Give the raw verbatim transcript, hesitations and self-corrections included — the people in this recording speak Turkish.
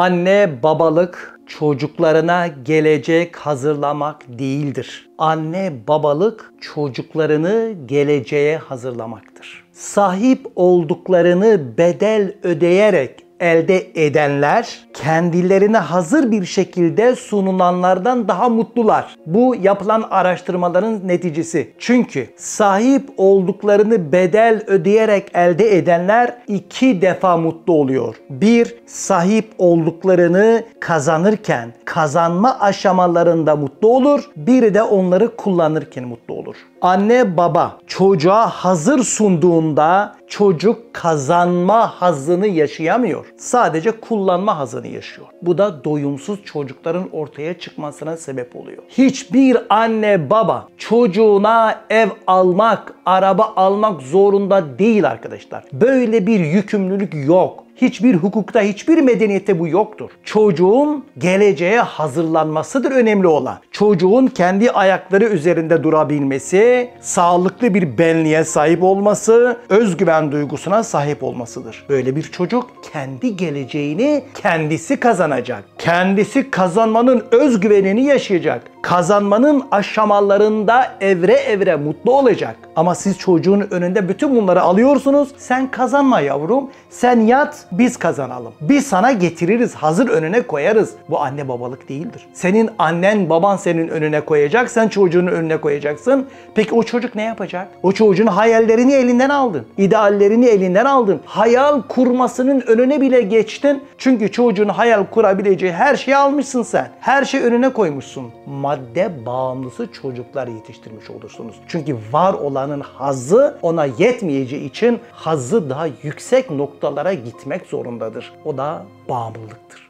Anne babalık çocuklarına gelecek hazırlamak değildir. Anne babalık çocuklarını geleceğe hazırlamaktır. Sahip olduklarını bedel ödeyerek elde edenler kendilerine hazır bir şekilde sunulanlardan daha mutlular. Bu yapılan araştırmaların neticesi. Çünkü sahip olduklarını bedel ödeyerek elde edenler iki defa mutlu oluyor. Bir, sahip olduklarını kazanırken, kazanma aşamalarında mutlu olur. Biri de onları kullanırken mutlu olur. Anne baba çocuğa hazır sunduğunda çocuk kazanma hazzını yaşayamıyor. Sadece kullanma hazzını yaşıyor. Bu da doyumsuz çocukların ortaya çıkmasına sebep oluyor. Hiçbir anne baba çocuğuna ev almak, araba almak zorunda değil arkadaşlar. Böyle bir yükümlülük yok. Hiçbir hukukta, hiçbir medeniyette bu yoktur. Çocuğun geleceğe hazırlanmasıdır önemli olan. Çocuğun kendi ayakları üzerinde durabilmesi, sağlıklı bir benliğe sahip olması, özgüven duygusuna sahip olmasıdır. Böyle bir çocuk kendi geleceğini kendisi kazanacak. Kendisi kazanmanın özgüvenini yaşayacak. Kazanmanın aşamalarında evre evre mutlu olacak. Ama siz çocuğun önünde bütün bunları alıyorsunuz. Sen kazanma yavrum, sen yat, biz kazanalım. Biz sana getiririz, hazır önüne koyarız. Bu anne babalık değildir. Senin annen, baban senin önüne koyacak, sen çocuğunun önüne koyacaksın. Peki o çocuk ne yapacak? O çocuğun hayallerini elinden aldın, ideallerini elinden aldın. Hayal kurmasının önüne bile geçtin. Çünkü çocuğun hayal kurabileceği her şeyi almışsın sen. Her şeyi önüne koymuşsun. Madde bağımlısı çocuklar yetiştirmiş olursunuz. Çünkü var olanın hazzı ona yetmeyeceği için hazzı daha yüksek noktalara gitmek zorundadır. O da bağımlılıktır.